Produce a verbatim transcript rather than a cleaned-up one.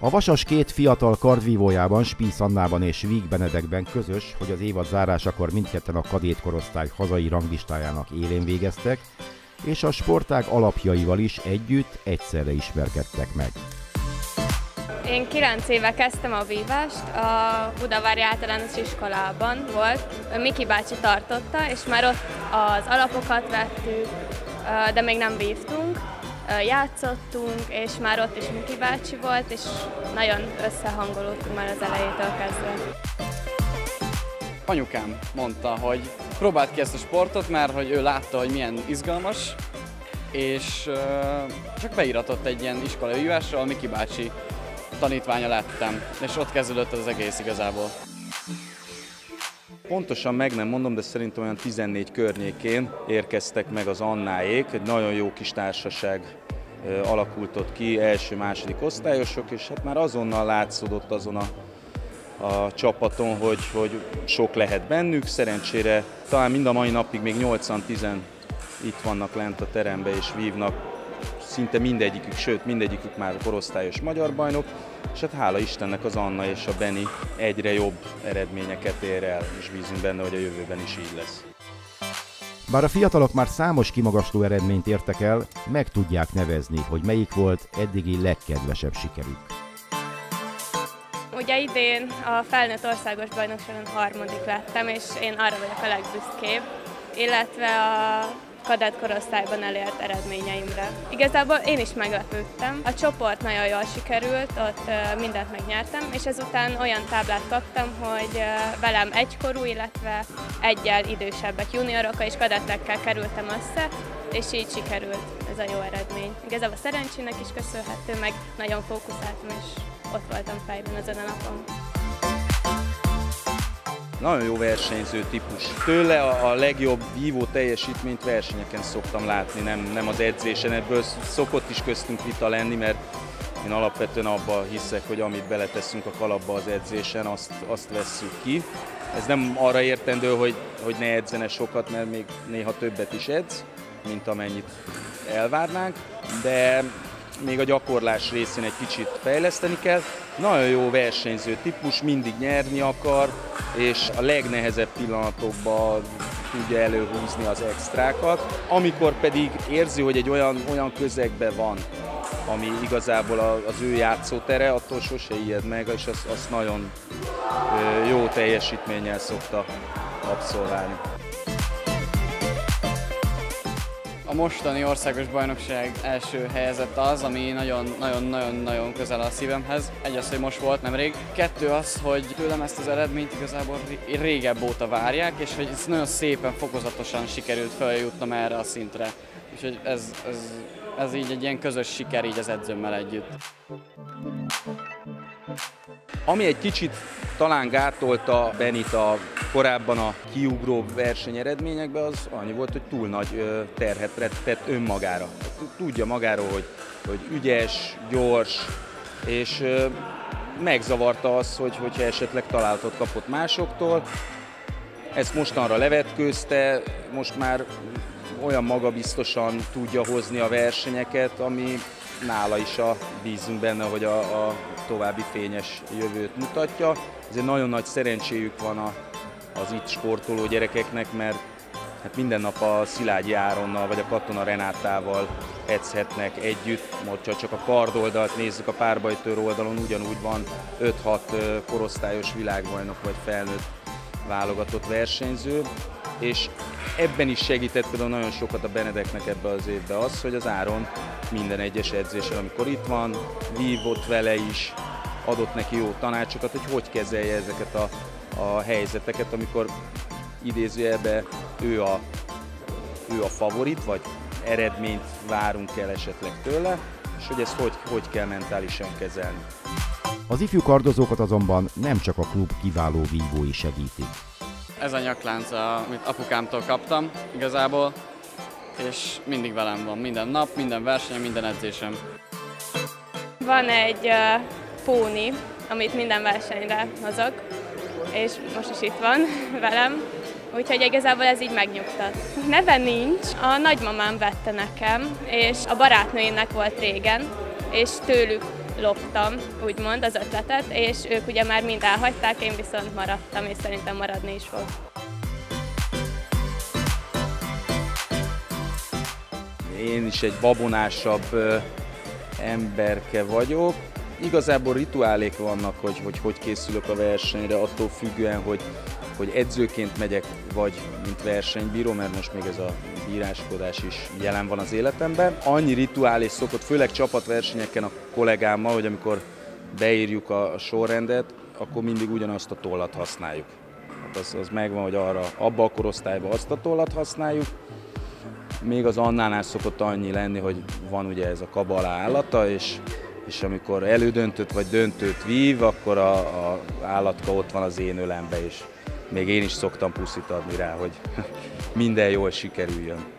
A Vasas két fiatal kardvívójában, Spiesz Annában és Vigh Benedekben közös, hogy az évad zárásakor mindketten a kadétkorosztály hazai ranglistájának élén végeztek, és a sportág alapjaival is együtt egyszerre ismerkedtek meg. Én kilenc éve kezdtem a vívást, a Budavári Általános iskolában volt, Miki bácsi tartotta, és már ott az alapokat vettük, de még nem vívtunk, játszottunk, és már ott is Miki bácsi volt, és nagyon összehangolódtunk már az elejétől kezdve. Anyukám mondta, hogy próbáld ki ezt a sportot, mert hogy ő látta, hogy milyen izgalmas, és csak beiratott egy ilyen iskolai vívásra, a Miki bácsi tanítványa lettem, és ott kezdődött az egész igazából. Pontosan meg nem mondom, de szerintem olyan tizennégy környékén érkeztek meg az Annáék, egy nagyon jó kis társaság alakult ott ki, első-második osztályosok, és hát már azonnal látszódott azon a, a csapaton, hogy, hogy sok lehet bennük, szerencsére talán mind a mai napig még nyolcan-tízen itt vannak lent a teremben és vívnak. Szinte mindegyikük, sőt mindegyikük már korosztályos magyar bajnok, és hát hála Istennek az Anna és a Beni egyre jobb eredményeket ér el, és bízunk benne, hogy a jövőben is így lesz. Bár a fiatalok már számos kimagasló eredményt értek el, meg tudják nevezni, hogy melyik volt eddigi legkedvesebb sikerük. Ugye idén a felnőtt országos bajnokságon harmadik lettem, és én arra vagyok a legbüszkébb, illetve a kadett korosztályban elért eredményeimre. Igazából én is meglepődtem. A csoport nagyon jól sikerült, ott mindent megnyertem, és ezután olyan táblát kaptam, hogy velem egykorú, illetve egyel idősebbek, juniorokkal és kadettekkel kerültem össze, és így sikerült ez a jó eredmény. Igazából a szerencsének is köszönhető, meg nagyon fókuszáltam, és ott voltam fejben azon a napon. Nagyon jó versenyző típus. Tőle a legjobb vívó teljesítményt versenyeken szoktam látni, nem, nem az edzésen. Ebből szokott is köztünk vita lenni, mert én alapvetően abban hiszek, hogy amit beleteszünk a kalapba az edzésen, azt, azt vesszük ki. Ez nem arra értendő, hogy, hogy ne edzene sokat, mert még néha többet is edz, mint amennyit elvárnánk, de még a gyakorlás részén egy kicsit fejleszteni kell. Nagyon jó versenyző típus, mindig nyerni akar, és a legnehezebb pillanatokban tudja előhúzni az extrákat. Amikor pedig érzi, hogy egy olyan, olyan közegben van, ami igazából az ő játszótere, attól sose ijed meg, és azt, azt nagyon jó teljesítménnyel szokta abszolválni. A mostani országos bajnokság első helyezett az, ami nagyon-nagyon-nagyon közel a szívemhez. Egy az, hogy most volt nemrég. Kettő az, hogy tőlem ezt az eredményt igazából régebb óta várják, és hogy ez nagyon szépen, fokozatosan sikerült feljutnom erre a szintre. Úgyhogy ez, ez, ez így egy ilyen közös siker így az edzőmmel együtt. Ami egy kicsit talán gátolta Benit a korábban a kiugró versenyeredményekben, az annyi volt, hogy túl nagy terhet tett önmagára. Tudja magáról, hogy, hogy ügyes, gyors, és megzavarta az, hogy, hogyha esetleg találatot kapott másoktól. Ezt mostanra levetkőzte, most már olyan magabiztosan tudja hozni a versenyeket, ami nála is a, bízunk benne, hogy a, a további fényes jövőt mutatja. Ezért nagyon nagy szerencséjük van a, az itt sportoló gyerekeknek, mert hát minden nap a Szilágyi Áronnal vagy a Katona Renátával edzhetnek együtt. Most csak a kardoldalt nézzük, a párbajtőr oldalon ugyanúgy van öt-hat korosztályos világbajnok vagy felnőtt válogatott versenyző, és ebben is segített például nagyon sokat a Benedeknek ebbe az évbe az, hogy az Áron minden egyes edzésen, amikor itt van, vívott vele is, adott neki jó tanácsokat, hogy hogy kezelje ezeket a, a helyzeteket, amikor idézőjelben ő a, ő a favorit, vagy eredményt várunk el esetleg tőle, és hogy ezt hogy, hogy kell mentálisan kezelni. Az ifjú kardozókat azonban nem csak a klub kiváló vívói segítik. Ez a nyaklánc, amit apukámtól kaptam igazából, és mindig velem van, minden nap, minden versenyen, minden edzésem. Van egy uh, póni, amit minden versenyre hozok, és most is itt van velem, úgyhogy igazából ez így megnyugtat. Neve nincs, a nagymamám vette nekem, és a barátnőinek volt régen, és tőlük loptam, úgymond, az ötletet, és ők ugye már mind elhagyták, én viszont maradtam, és szerintem maradni is fog. Én is egy babonásabb emberke vagyok. Igazából rituálék vannak, hogy hogy, hogy készülök a versenyre, attól függően, hogy, hogy edzőként megyek, vagy mint versenybíró, mert most még ez a bíráskodás is jelen van az életemben. Annyi rituálé szokott, főleg csapatversenyeken a kollégámmal, hogy amikor beírjuk a sorrendet, akkor mindig ugyanazt a tollat használjuk. Hát az, az megvan, hogy arra, abba a korosztályba azt a tollat használjuk. Még az Annánál szokott annyi lenni, hogy van ugye ez a kabala állata, és és amikor elődöntött vagy döntőt vív, akkor a, a állatka ott van az én ölembe, és még én is szoktam puszit adni rá, hogy minden jól sikerüljön.